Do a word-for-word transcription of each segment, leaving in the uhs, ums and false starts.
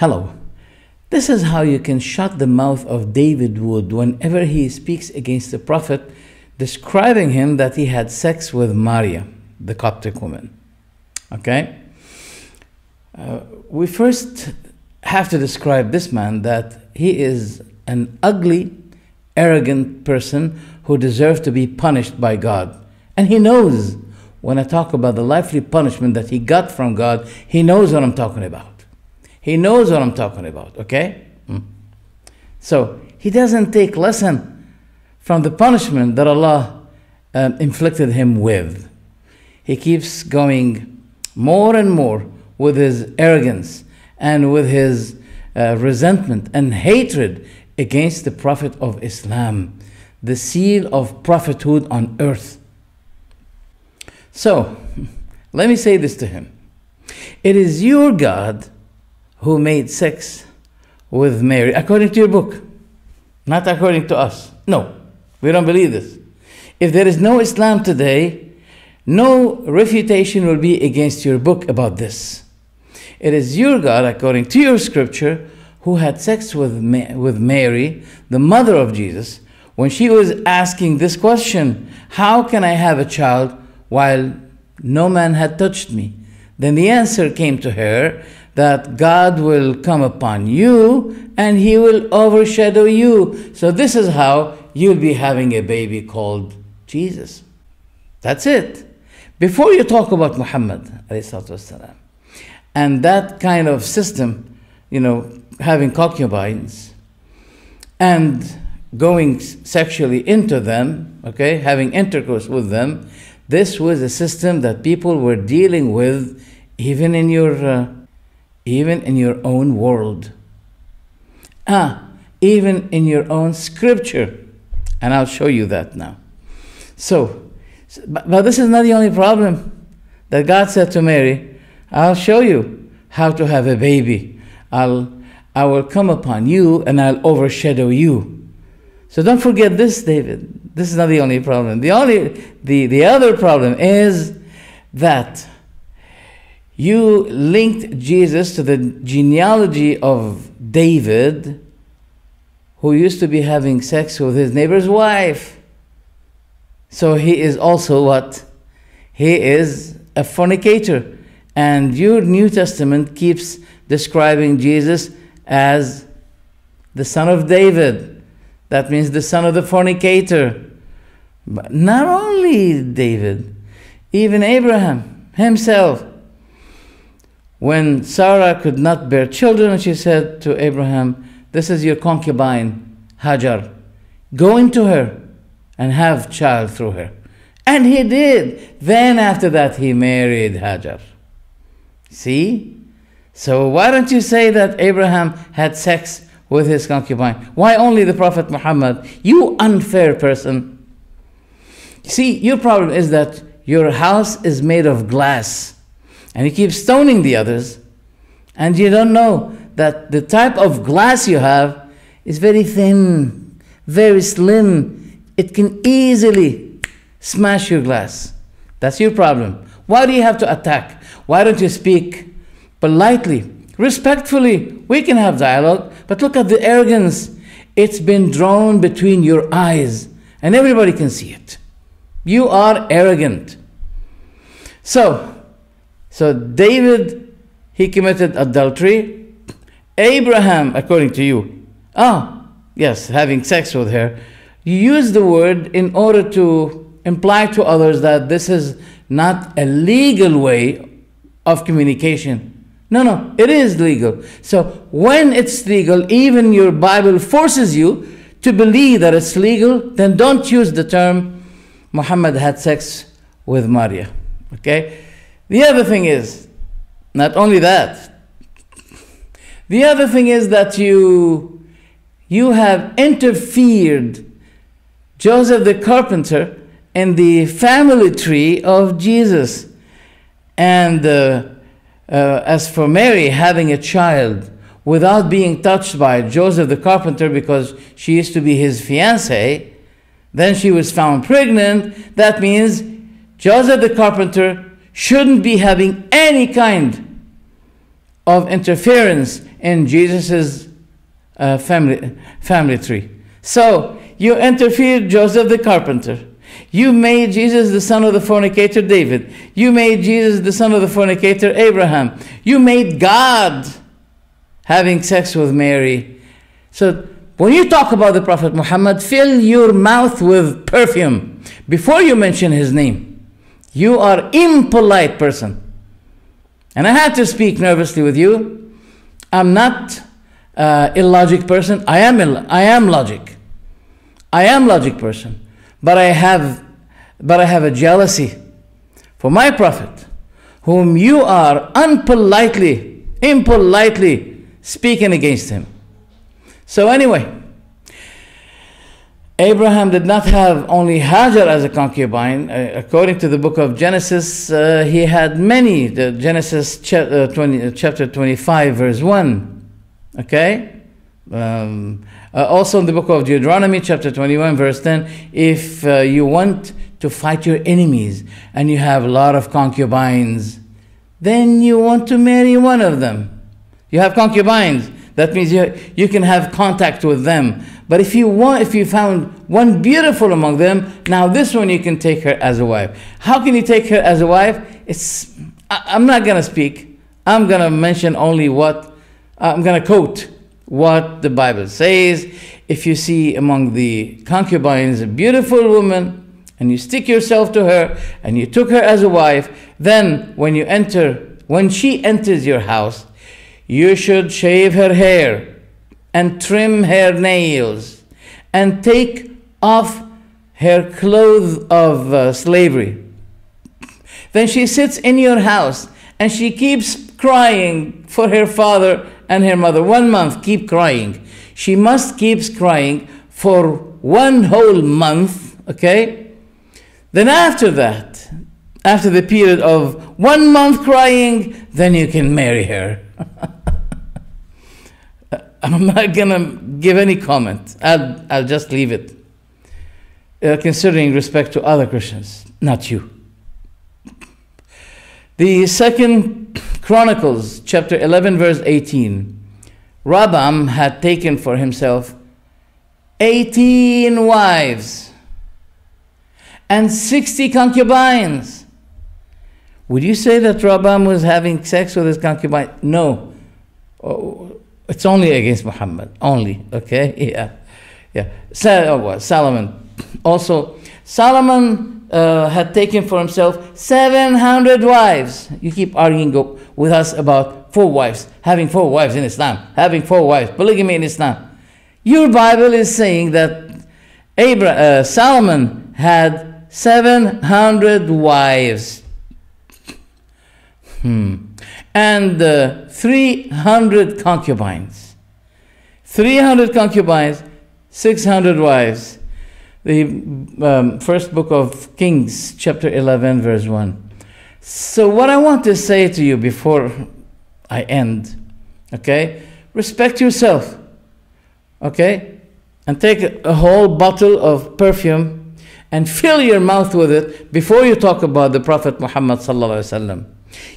Hello. This is how you can shut the mouth of David Wood whenever he speaks against the prophet, describing him that he had sex with Maria, the Coptic woman. Okay? Uh, we first have to describe this man, that he is an ugly, arrogant person who deserves to be punished by God. And he knows, when I talk about the lively punishment that he got from God, he knows what I'm talking about. He knows what I'm talking about, okay? Mm. So, he doesn't take lesson from the punishment that Allah um, inflicted him with. He keeps going more and more with his arrogance and with his uh, resentment and hatred against the Prophet of Islam, the seal of prophethood on earth. So, let me say this to him. It is your God who made sex with Mary, according to your book, not according to us. No, we don't believe this. If there is no Islam today, no refutation will be against your book about this. It is your God, according to your scripture, who had sex with with Mary, the mother of Jesus, when she was asking this question, how can I have a child while no man had touched me? Then the answer came to her that God will come upon you and he will overshadow you. So this is how you'll be having a baby called Jesus. That's it. Before you talk about Muhammad ﷺ and that kind of system, you know, having concubines and going sexually into them, okay, having intercourse with them, this was a system that people were dealing with even in your, uh, even in your own world. Ah, even in your own scripture. And I'll show you that now. So, but, but this is not the only problem that God said to Mary, I'll show you how to have a baby. I'll I will come upon you and I'll overshadow you. So don't forget this, David. This is not the only problem. The only the, the other problem is that you linked Jesus to the genealogy of David, who used to be having sex with his neighbor's wife. So he is also what? He is a fornicator. And your New Testament keeps describing Jesus as the son of David. That means the son of the fornicator. But not only David, even Abraham himself. When Sarah could not bear children, she said to Abraham, this is your concubine, Hagar. Go into her and have a child through her. And he did. Then after that, he married Hagar. See? So why don't you say that Abraham had sex with his concubine? Why only the Prophet Muhammad? You unfair person. See, your problem is that your house is made of glass and you keep stoning the others, and you don't know that the type of glass you have is very thin, very slim. It can easily smash your glass. That's your problem. Why do you have to attack? Why don't you speak politely, respectfully? We can have dialogue, but look at the arrogance. It's been drawn between your eyes, and everybody can see it. You are arrogant. So, so David, he committed adultery. Abraham, according to you, ah, yes, having sex with her. You use the word in order to imply to others that this is not a legal way of communication. No, no, it is legal. So when it's legal, even your Bible forces you to believe that it's legal, then don't use the term Muhammad had sex with Maria. Okay? The other thing is, not only that, the other thing is that you, you have interfered Joseph the carpenter in the family tree of Jesus. And uh, Uh, as for Mary having a child without being touched by Joseph the carpenter, because she used to be his fiancée, then she was found pregnant. That means Joseph the carpenter shouldn't be having any kind of interference in Jesus' uh, family, family tree. So you interfered Joseph the carpenter. You made Jesus the son of the fornicator David. You made Jesus the son of the fornicator Abraham. You made God having sex with Mary. So when you talk about the Prophet Muhammad, fill your mouth with perfume before you mention his name. You are an impolite person. And I had to speak nervously with you. I'm not uh, illogic person. I am, Ill I am logic. I am logic person. But I have, but I have a jealousy for my prophet, whom you are unpolitely, impolitely speaking against him. So anyway, Abraham did not have only Hagar as a concubine. According to the book of Genesis, uh, he had many. The Genesis chapter twenty-five, verse one. Okay. Um, uh, also in the book of Deuteronomy chapter twenty-one verse ten, if uh, you want to fight your enemies and you have a lot of concubines, then you want to marry one of them. You have concubines, that means you, you can have contact with them. But if you want, if you found one beautiful among them, now this one you can take her as a wife. How can you take her as a wife? It's I, I'm not gonna speak. I'm gonna mention only what I'm gonna quote what the Bible says. If you see among the concubines a beautiful woman, and you stick yourself to her, and you took her as a wife, then when you enter, when she enters your house, you should shave her hair, and trim her nails, and take off her clothes of uh, slavery. Then she sits in your house, and she keeps crying for her father and her mother. One month, keep crying. She must keep crying for one whole month, okay? Then after that, after the period of one month crying, then you can marry her. I'm not gonna give any comment. I'll, I'll just leave it, uh, considering respect to other Christians, not you. The second Chronicles, chapter eleven, verse eighteen. Rabbam had taken for himself eighteen wives and sixty concubines. Would you say that Rabbam was having sex with his concubine? No. Oh, it's only against Muhammad, only, okay? Yeah, yeah. So, Solomon, also, Solomon, Uh, had taken for himself seven hundred wives. You keep arguing go with us about four wives, having four wives in Islam, having four wives, polygamy in Islam. Your Bible is saying that Abraham, uh, Solomon had seven hundred wives. Hmm. And uh, three hundred concubines. three hundred concubines, six hundred wives. The um, first book of Kings, chapter eleven, verse one. So what I want to say to you before I end, okay? Respect yourself, okay? And take a whole bottle of perfume and fill your mouth with it before you talk about the Prophet Muhammad sallallahu alaihi wasallam.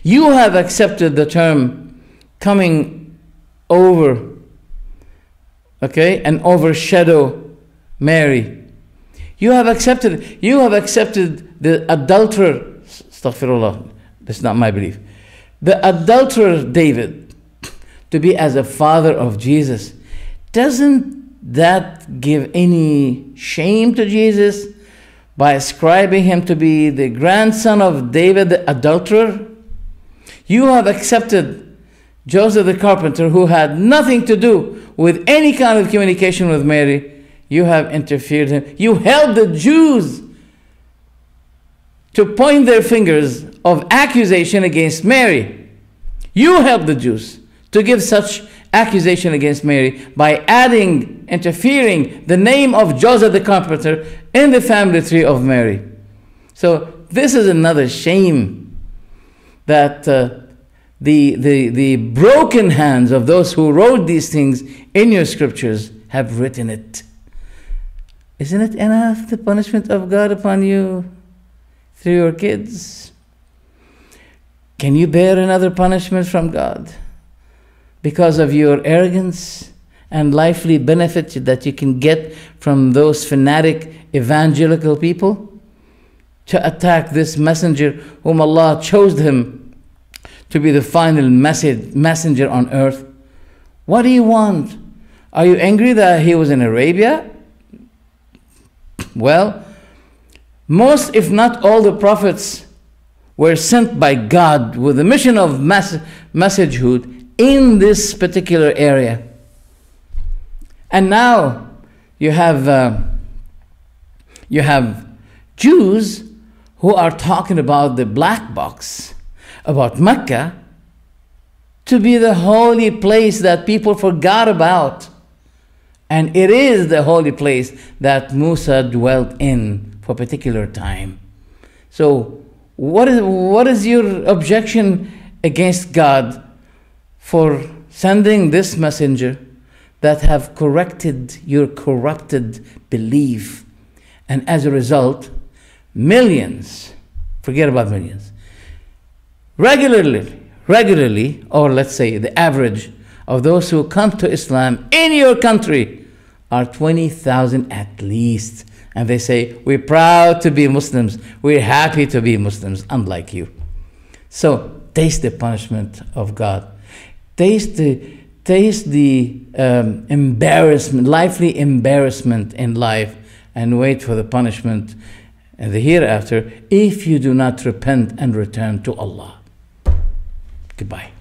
You have accepted the term coming over, okay? And overshadow Mary. You have accepted, you have accepted the adulterer, astaghfirullah, that's not my belief, the adulterer David to be as a father of Jesus. Doesn't that give any shame to Jesus by ascribing him to be the grandson of David the adulterer? You have accepted Joseph the carpenter, who had nothing to do with any kind of communication with Mary. You have interfered him. You held the Jews to point their fingers of accusation against Mary. You helped the Jews to give such accusation against Mary by adding, interfering the name of Joseph the carpenter in the family tree of Mary. So this is another shame that uh, the, the, the broken hands of those who wrote these things in your scriptures have written it. Isn't it enough, the punishment of God upon you through your kids? Can you bear another punishment from God? because of your arrogance and lively benefits that you can get from those fanatic evangelical people, to attack this messenger whom Allah chose him to be the final message, messenger on earth. What do you want? Are you angry that he was in Arabia? Well, most if not all the prophets were sent by God with the mission of mess messagehood in this particular area. And now you have, uh, you have Jews who are talking about the black box, about Mecca, to be the holy place that people forgot about. And it is the holy place that Musa dwelt in for a particular time. So what is, what is your objection against God for sending this messenger that have corrected your corrupted belief? And as a result, millions, forget about millions, regularly, regularly, or let's say the average of those who come to Islam in your country are twenty thousand at least. And they say, we're proud to be Muslims. We're happy to be Muslims, unlike you. So taste the punishment of God. Taste the, taste the um, embarrassment, lively embarrassment in life, and wait for the punishment in the hereafter if you do not repent and return to Allah. Goodbye.